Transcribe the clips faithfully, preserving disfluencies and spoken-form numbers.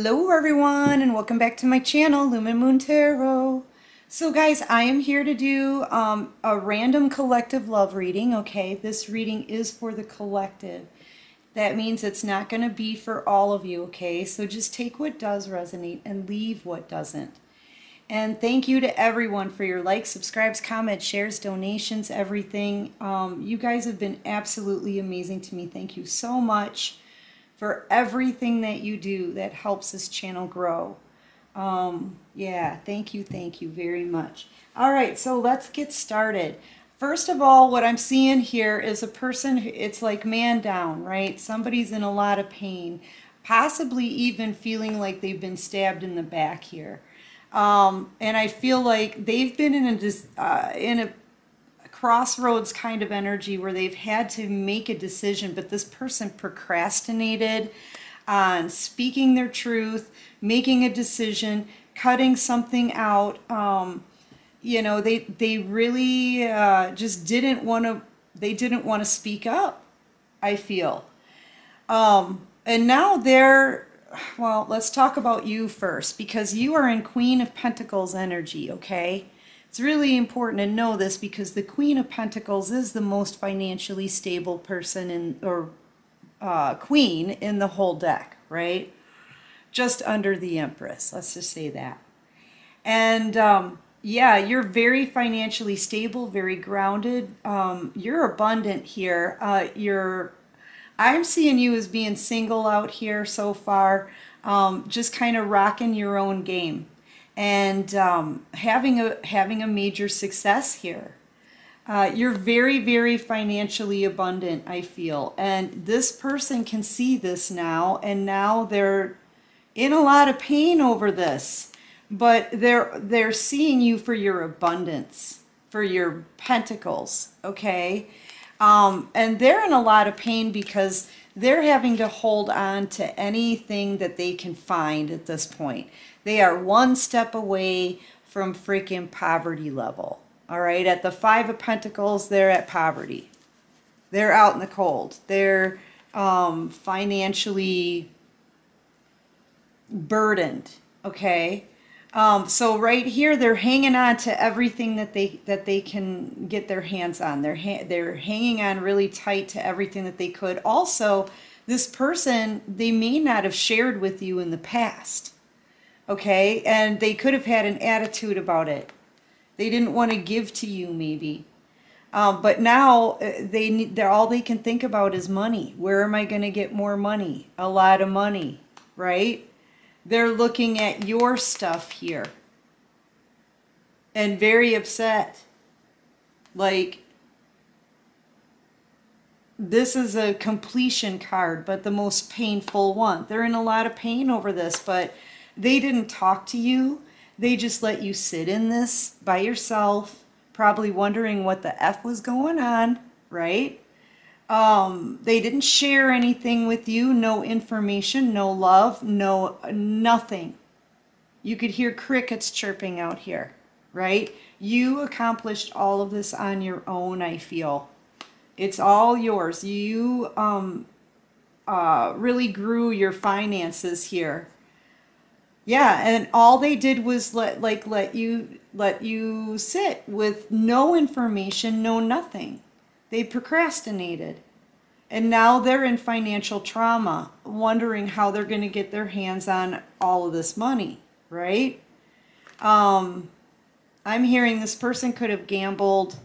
Hello everyone, and welcome back to my channel, Lumen Moon Tarot. So guys, I am here to do um, a random collective love reading, okay? This reading is for the collective. That means it's not going to be for all of you, okay? So just take what does resonate and leave what doesn't. And thank you to everyone for your likes, subscribes, comments, shares, donations, everything. Um, you guys have been absolutely amazing to me. Thank you so much for everything that you do that helps this channel grow. Um, yeah, thank you, thank you very much. All right, so let's get started. First of all, what I'm seeing here is a person, it's like man down, right? Somebody's in a lot of pain, possibly even feeling like they've been stabbed in the back here. Um, and I feel like they've been in a, uh, in a crossroads kind of energy where they've had to make a decision, but this person procrastinated on speaking their truth, making a decision, cutting something out. Um, you know, they they really uh, just didn't want to. They didn't want to speak up, I feel. Um, and now they're well. Let's talk about you first, because you are in Queen of Pentacles energy. Okay. It's really important to know this because the Queen of Pentacles is the most financially stable person in, or uh, queen in the whole deck, right? Just under the Empress, let's just say that. And um, yeah, you're very financially stable, very grounded. Um, you're abundant here. Uh, you're, I'm seeing you as being single out here so far, um, just kind of rocking your own game. And um, having a having a major success here. Uh, you're very, very financially abundant, I feel. And this person can see this now, and now they're in a lot of pain over this. But they're, they're seeing you for your abundance, for your pentacles, okay? Um, and they're in a lot of pain because they're having to hold on to anything that they can find at this point. They are one step away from freaking poverty level. All right, at the Five of Pentacles, they're at poverty. They're out in the cold. They're um, financially burdened, okay? Um, so right here, they're hanging on to everything that they that they can get their hands on. They're ha they're hanging on really tight to everything that they could. Also, this person, they may not have shared with you in the past, okay? And they could have had an attitude about it. They didn't want to give to you, maybe. Um, but now they need, they're all they can think about is money. Where am I going to get more money? A lot of money, right? They're looking at your stuff here and very upset. Like, this is a completion card, but the most painful one. They're in a lot of pain over this, but they didn't talk to you. They just let you sit in this by yourself, probably wondering what the F was going on, right? Um, they didn't share anything with you, no information, no love, no nothing. You could hear crickets chirping out here, right? You accomplished all of this on your own, I feel. It's all yours. You um, uh, really grew your finances here. Yeah, and all they did was let, like, let you, let you sit with no information, no nothing. They procrastinated, and now they're in financial trauma, wondering how they're going to get their hands on all of this money, right? Um, I'm hearing this person could have gambled.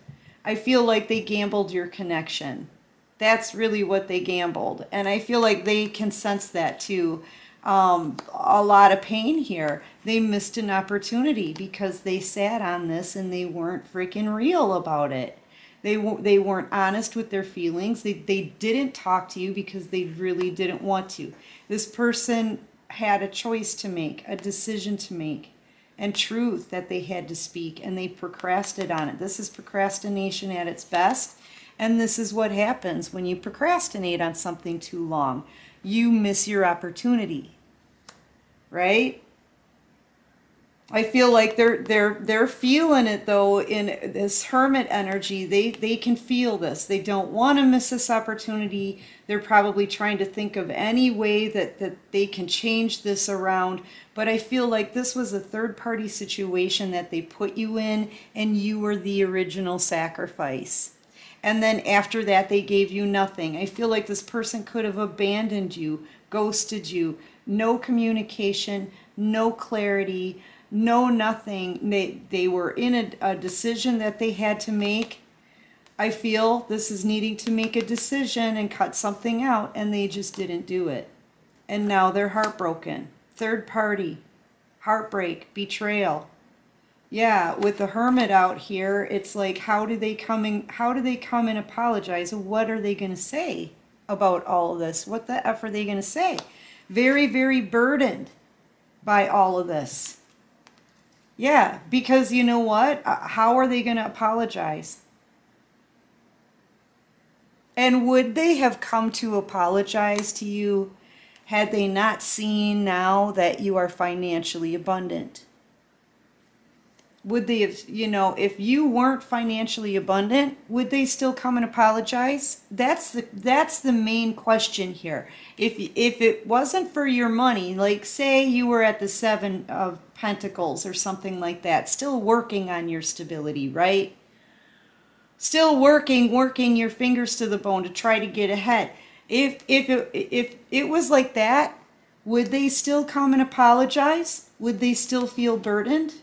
I feel like they gambled your connection. That's really what they gambled, and I feel like they can sense that too. Um, a lot of pain here. They missed an opportunity because they sat on this and they weren't freaking real about it. They, they weren't honest with their feelings. They, they didn't talk to you because they really didn't want to. This person had a choice to make, a decision to make, and truth that they had to speak, and they procrastinated on it. This is procrastination at its best, and this is what happens when you procrastinate on something too long. You miss your opportunity, right? I feel like they're they're they're feeling it though in this hermit energy. They they can feel this. They don't want to miss this opportunity. They're probably trying to think of any way that that they can change this around. But I feel like this was a third party situation that they put you in, and you were the original sacrifice. And then after that, they gave you nothing. I feel like this person could have abandoned you, ghosted you, no communication, no clarity. No, nothing. They, they were in a, a decision that they had to make. I feel this is needing to make a decision and cut something out, and they just didn't do it. And now they're heartbroken. Third party, heartbreak, betrayal. Yeah, with the hermit out here, it's like, how do they come in, how do they come and apologize? What are they going to say about all of this? What the F are they going to say? Very, very burdened by all of this. Yeah, because you know what? How are they going to apologize? And would they have come to apologize to you had they not seen now that you are financially abundant? Would they have, you know, if you weren't financially abundant, would they still come and apologize? That's the that's the main question here. If if it wasn't for your money, like say you were at the seven of pentacles or something like that, still working on your stability, right? Still working, working your fingers to the bone to try to get ahead. If if it, if it was like that, would they still come and apologize? Would they still feel burdened?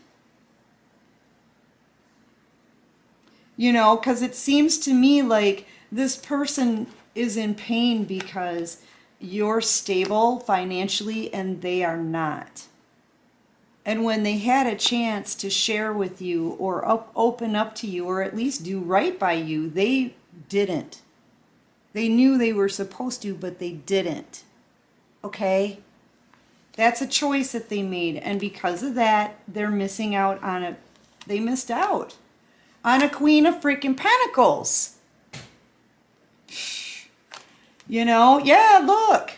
You know, because it seems to me like this person is in pain because you're stable financially and they are not. And when they had a chance to share with you or up, open up to you or at least do right by you, they didn't. They knew they were supposed to, but they didn't. Okay? That's a choice that they made. And because of that, they're missing out on a, they missed out. On a Queen of freaking Pentacles. You know, yeah, look.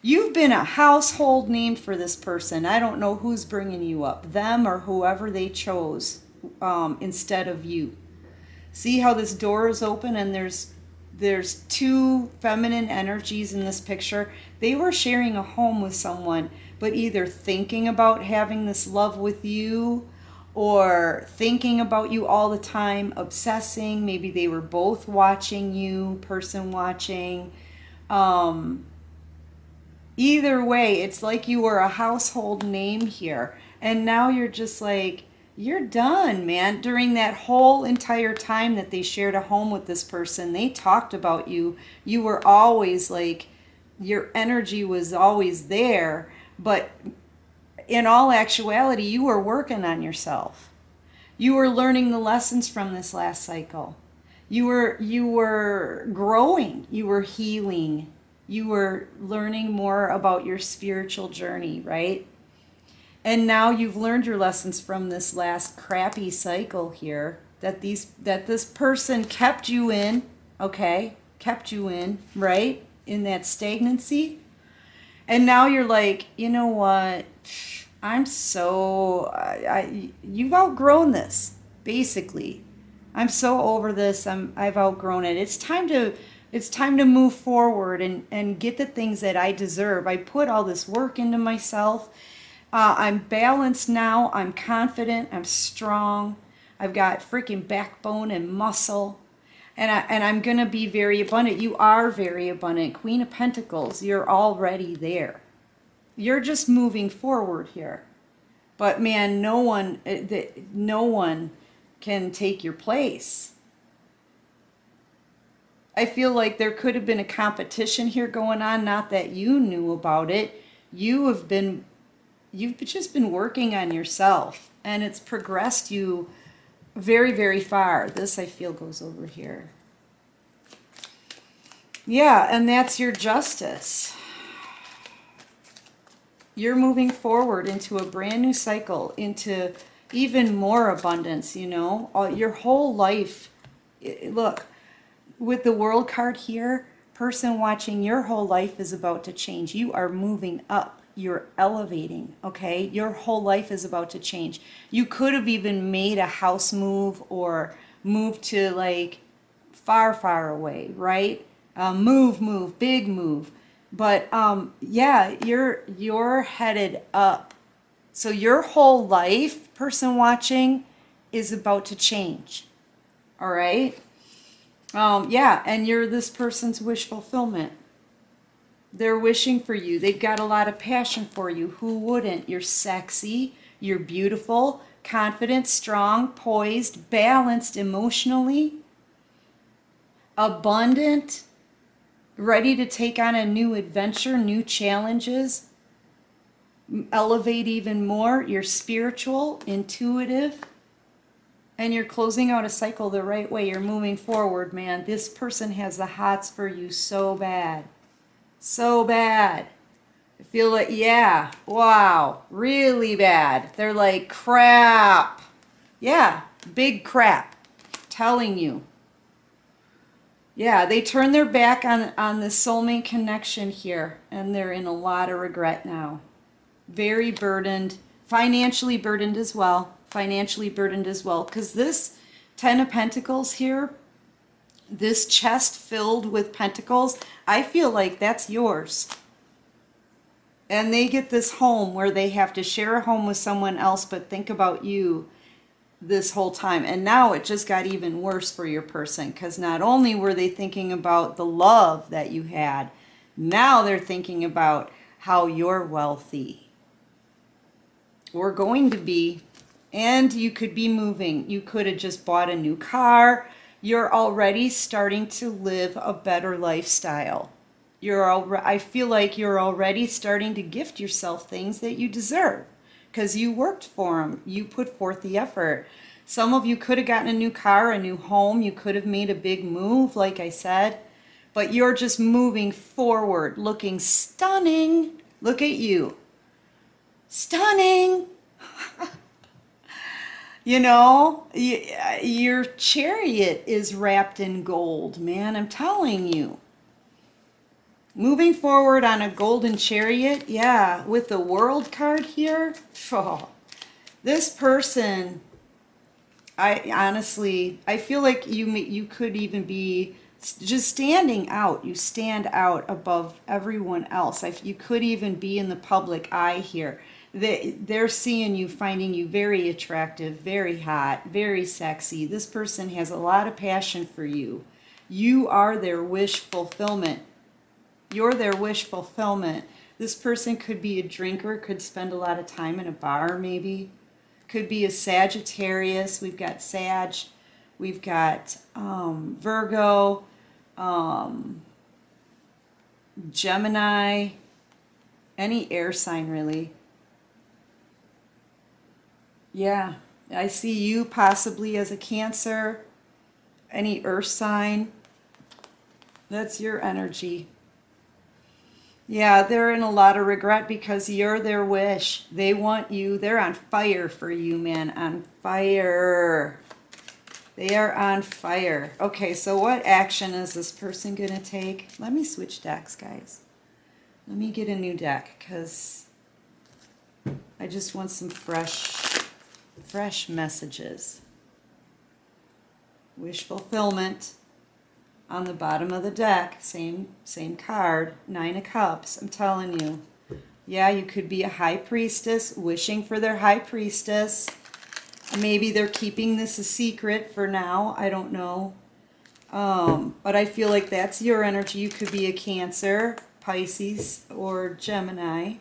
You've been a household name for this person. I don't know who's bringing you up, them or whoever they chose um, instead of you. See how this door is open and there's, there's two feminine energies in this picture. They were sharing a home with someone, but either thinking about having this love with you or thinking about you all the time, obsessing. Maybe they were both watching you, person watching. Um, either way, it's like you were a household name here. And now you're just like, you're done, man. During that whole entire time that they shared a home with this person, they talked about you. You were always like, your energy was always there, but in all actuality, you were working on yourself. You were learning the lessons from this last cycle. You were, you were growing. You were healing. You were learning more about your spiritual journey, right? And now you've learned your lessons from this last crappy cycle here that, these, that this person kept you in, okay? Kept you in, right? In that stagnancy. And now you're like, you know what? I'm so, I, I, you've outgrown this, basically. I'm so over this. I'm, I've outgrown it. It's time to, it's time to move forward and, and get the things that I deserve. I put all this work into myself. Uh, I'm balanced now. I'm confident. I'm strong. I've got freaking backbone and muscle. And, I, and I'm going to be very abundant. You are very abundant. Queen of Pentacles, you're already there. You're just moving forward here. But man, no one, no one can take your place. I feel like there could have been a competition here going on, not that you knew about it. You have been, you've just been working on yourself, and it's progressed you very, very far. This, I feel, goes over here. Yeah, and that's your justice. You're moving forward into a brand new cycle, into even more abundance, you know. All, your whole life, it, look, with the World card here, person watching, your whole life is about to change. You are moving up. you're elevating, okay? Your whole life is about to change. You could have even made a house move or moved to like far, far away, right? Uh, move, move, big move. But um, yeah, you're, you're headed up. So your whole life, person watching, is about to change, all right? Um, yeah, and you're this person's wish fulfillment. They're wishing for you. They've got a lot of passion for you. Who wouldn't? You're sexy. You're beautiful, confident, strong, poised, balanced emotionally, abundant, ready to take on a new adventure, new challenges, elevate even more. You're spiritual, intuitive, and you're closing out a cycle the right way. You're moving forward, man. This person has the hots for you so bad. So bad. I feel like, yeah, wow, really bad. They're like, crap. Yeah, big crap. Telling you. Yeah, they turn their back on, on the soulmate connection here, and they're in a lot of regret now. Very burdened, financially burdened as well. Financially burdened as well, because this Ten of Pentacles here, this chest filled with pentacles, I feel like that's yours. And they get this home where they have to share a home with someone else but think about you this whole time. And now it just got even worse for your person, because not only were they thinking about the love that you had, now they're thinking about how you're wealthy. We're going to be, and you could be moving. You could have just bought a new car. You're already starting to live a better lifestyle. You're al- I feel like you're already starting to gift yourself things that you deserve because you worked for them. You put forth the effort. Some of you could have gotten a new car, a new home. You could have made a big move, like I said, but you're just moving forward, looking stunning. Look at you. Stunning. You know, your chariot is wrapped in gold, man. I'm telling you. Moving forward on a golden chariot, yeah, with the World card here. Oh, this person, I honestly, I feel like you, you could even be just standing out. You stand out above everyone else. You could even be in the public eye here. They, they're seeing you, finding you very attractive, very hot, very sexy. This person has a lot of passion for you. You are their wish fulfillment. You're their wish fulfillment. This person could be a drinker, could spend a lot of time in a bar maybe. Could be a Sagittarius. We've got Sag. We've got um, Virgo, um, Gemini, any air sign really. Yeah, I see you possibly as a Cancer, any earth sign. That's your energy. Yeah, they're in a lot of regret because you're their wish. They want you. They're on fire for you, man, on fire. They are on fire. Okay, so what action is this person going to take? Let me switch decks, guys. Let me get a new deck because I just want some fresh... fresh messages. Wish fulfillment on the bottom of the deck. Same, same card. Nine of Cups. I'm telling you. Yeah, you could be a high priestess wishing for their high priestess. Maybe they're keeping this a secret for now. I don't know. Um, but I feel like that's your energy. You could be a Cancer, Pisces, or Gemini.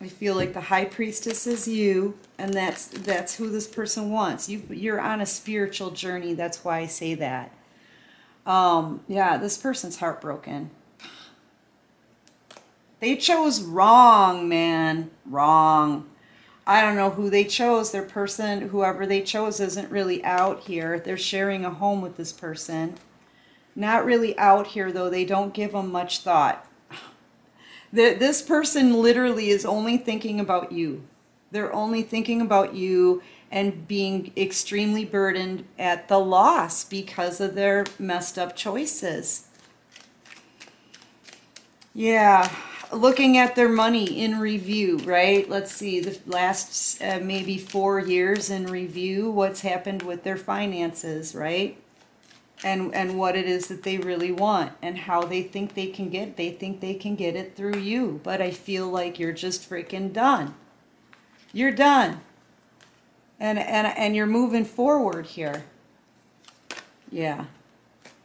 I feel like the high priestess is you, and that's that's who this person wants. You, you're on a spiritual journey. That's why I say that. Um, yeah, this person's heartbroken. They chose wrong, man. Wrong. I don't know who they chose. Their person, whoever they chose, isn't really out here. They're sharing a home with this person. Not really out here, though. They don't give them much thought. This person literally is only thinking about you. They're only thinking about you and being extremely burdened at the loss because of their messed up choices. Yeah, looking at their money in review, right? Let's see, the last uh, maybe four years in review, what's happened with their finances, right? And, and what it is that they really want and how they think they can get. They think they can get it through you. But I feel like you're just freaking done. You're done. And, and, and you're moving forward here. Yeah.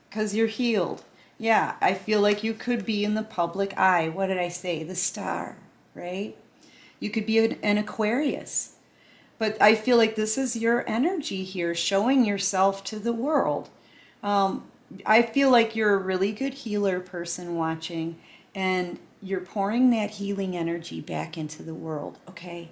Because you're healed. Yeah, I feel like you could be in the public eye. What did I say? The star, right? You could be an, an Aquarius. But I feel like this is your energy here, showing yourself to the world. Um, I feel like you're a really good healer person watching, and you're pouring that healing energy back into the world, okay?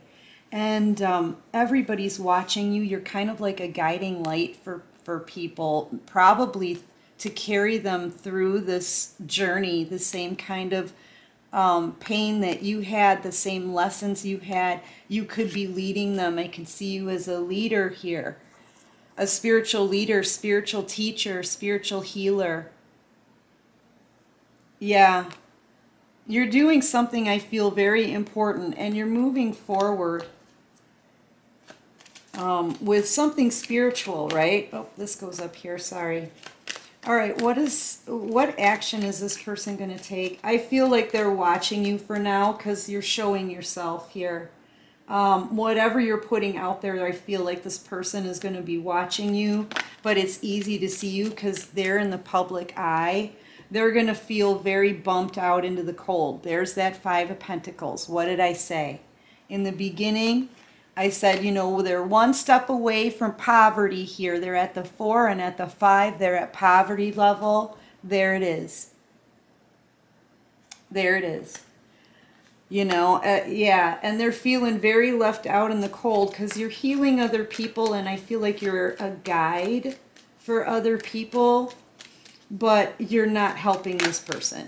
And um, everybody's watching you. You're kind of like a guiding light for, for people, probably to carry them through this journey, the same kind of um, pain that you had, the same lessons you had. You could be leading them. I can see you as a leader here. A spiritual leader, spiritual teacher, spiritual healer. Yeah. You're doing something I feel very important, and you're moving forward um, with something spiritual, right? Oh, this goes up here, sorry. All right, what is what action is this person going to take? I feel like they're watching you for now because you're showing yourself here. Um, whatever you're putting out there, I feel like this person is going to be watching you, but it's easy to see you because they're in the public eye. They're going to feel very bumped out into the cold. There's that Five of Pentacles. What did I say? In the beginning, I said, you know, they're one step away from poverty here. They're at the four and at the five. They're at poverty level. There it is. There it is. You know, uh, yeah, and they're feeling very left out in the cold because you're healing other people, and I feel like you're a guide for other people, but you're not helping this person.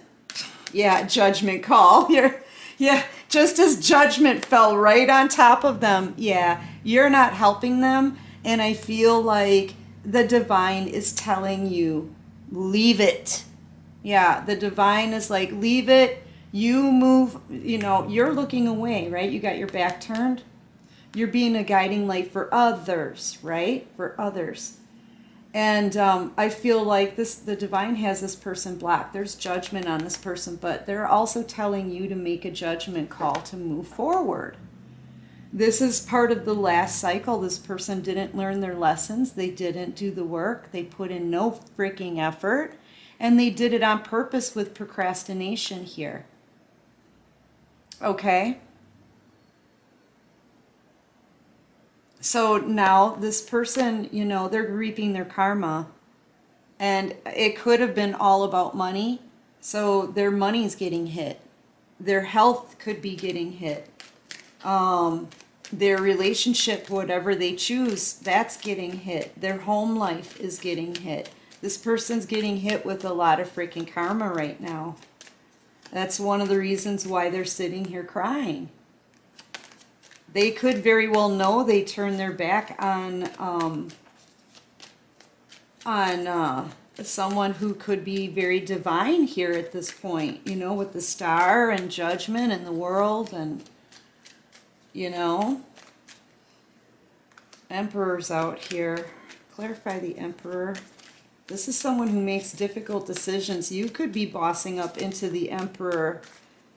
Yeah, judgment call. You're, yeah, just as judgment fell right on top of them. Yeah, you're not helping them, and I feel like the divine is telling you, leave it. Yeah, the divine is like, leave it. You move, you know, you're looking away, right? You got your back turned. You're being a guiding light for others, right? For others. And um, I feel like this, the divine has this person blocked. There's judgment on this person, but they're also telling you to make a judgment call to move forward. This is part of the last cycle. This person didn't learn their lessons. They didn't do the work. They put in no freaking effort. And they did it on purpose with procrastination here. Okay. So now this person, you know, they're reaping their karma, and it could have been all about money. So their money's getting hit. Their health could be getting hit. Um, their relationship, whatever they choose, that's getting hit. Their home life is getting hit. This person's getting hit with a lot of freaking karma right now. That's one of the reasons why they're sitting here crying. They could very well know they turned their back on um, on uh, someone who could be very divine here at this point, you know, with the star and judgment and the world and, you know, Emperor's out here. Clarify the Emperor. This is someone who makes difficult decisions. You could be bossing up into the Emperor,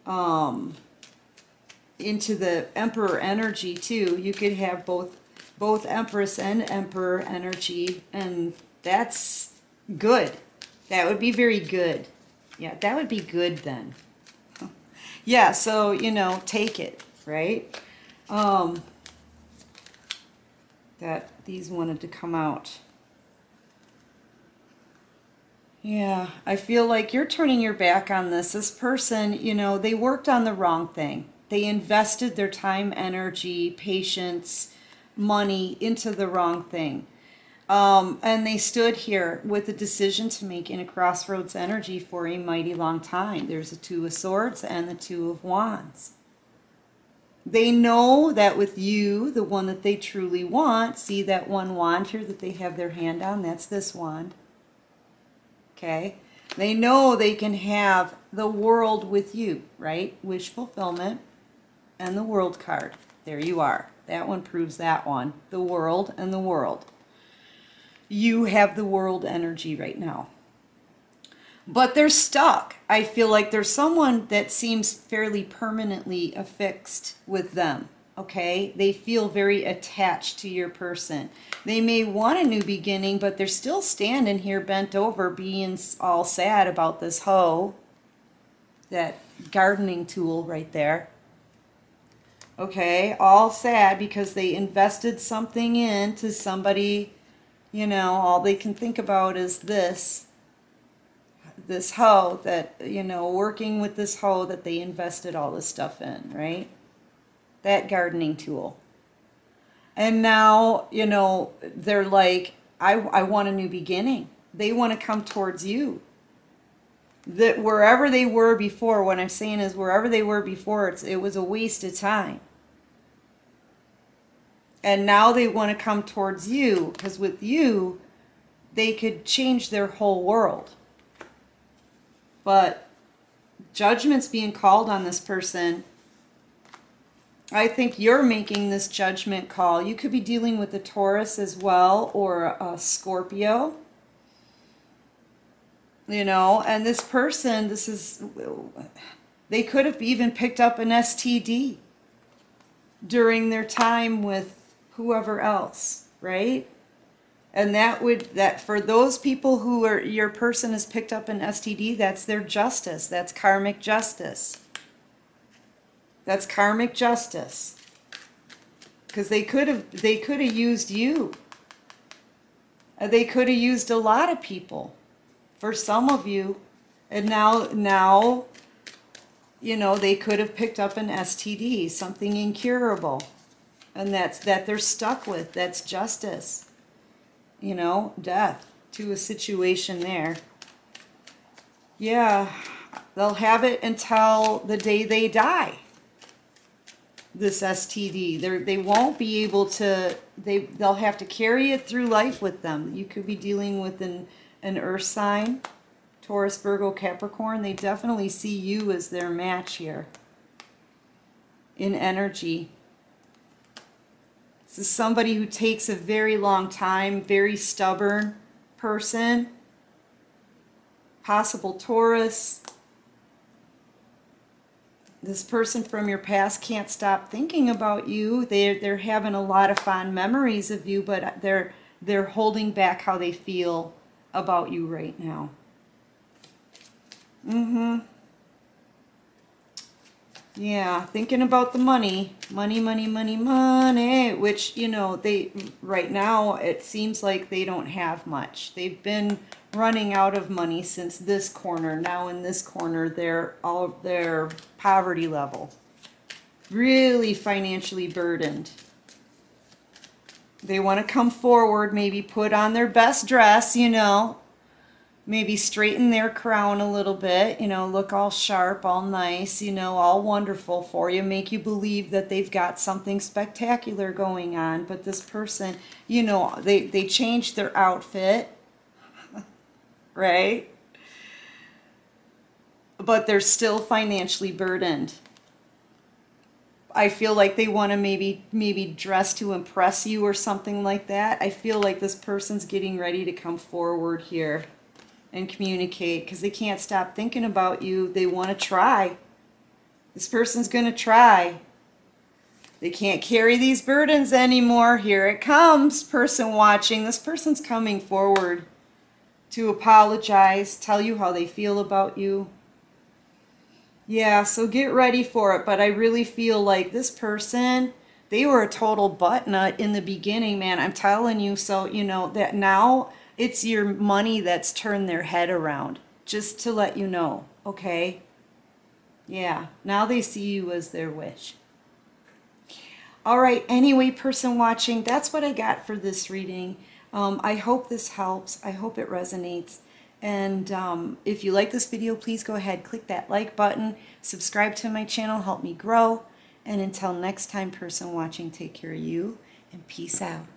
um, into the Emperor energy too. You could have both, both Empress and Emperor energy, and that's good. That would be very good. Yeah, that would be good then. Yeah, so, you know, take it, right? Um, that these wanted to come out. Yeah, I feel like you're turning your back on this. This person, you know, they worked on the wrong thing. They invested their time, energy, patience, money into the wrong thing. Um, and they stood here with a decision to make in a crossroads energy for a mighty long time. There's the Two of Swords and the Two of Wands. They know that with you, the one that they truly want, see that one wand here that they have their hand on? That's this wand. Okay, They know they can have the world with you, right? Wish fulfillment and the world card. There you are. That one proves that one. The world and the world. You have the world energy right now. But they're stuck. I feel like there's someone that seems fairly permanently affixed with them. Okay, they feel very attached to your person. They may want a new beginning, but they're still standing here bent over being all sad about this hoe, that gardening tool right there. Okay, all sad because they invested something into somebody, you know, all they can think about is this, this hoe that, you know, working with this hoe that they invested all this stuff in, right? That gardening tool. And now, you know, they're like, I, I want a new beginning. They want to come towards you. That wherever they were before, what I'm saying is wherever they were before, it's, it was a waste of time. And now they want to come towards you because with you, they could change their whole world. But judgment's being called on this person. I think you're making this judgment call. You could be dealing with a Taurus as well, or a Scorpio. You know, and this person, this is, they could have even picked up an S T D during their time with whoever else, right? And that would, that for those people who are, your person has picked up an S T D, that's their justice. That's karmic justice. That's karmic justice, because they could have they could have used you. They could have used a lot of people, for some of you, and now now, you know, they could have picked up an S T D, something incurable, and that's that they're stuck with. That's justice, you know, death to a situation there. Yeah, they'll have it until the day they die. This S T D, they they won't be able to, they they'll have to carry it through life with them. You could be dealing with an an earth sign, Taurus, Virgo, Capricorn. They definitely see you as their match here in energy. This is somebody who takes a very long time, very stubborn person, possible Taurus. This person from your past can't stop thinking about you. They're, they're having a lot of fond memories of you, but they're, they're holding back how they feel about you right now. Mm-hmm. Yeah, thinking about the money. Money, money, money, money, which, you know, they right now it seems like they don't have much. They've been running out of money since this corner. Now in this corner, they're all their poverty level, really financially burdened. They want to come forward, maybe put on their best dress, you know, maybe straighten their crown a little bit, you know, look all sharp, all nice, you know, all wonderful for you, make you believe that they've got something spectacular going on. But this person, you know, they, they changed their outfit, right? But they're still financially burdened. I feel like they want to maybe maybe dress to impress you or something like that. I feel like this person's getting ready to come forward here and communicate because they can't stop thinking about you. They want to try. This person's going to try. They can't carry these burdens anymore. Here it comes, person watching. This person's coming forward to apologize, tell you how they feel about you. Yeah, so get ready for it. But I really feel like this person, they were a total butt nut in the beginning, man. I'm telling you. So, you know, that now it's your money that's turned their head around, just to let you know, okay? Yeah, now they see you as their wish. All right, anyway, person watching, that's what I got for this reading. Um, I hope this helps. I hope it resonates. And um, if you like this video, please go ahead, click that like button, subscribe to my channel, help me grow. And until next time, person watching, take care of you and peace out.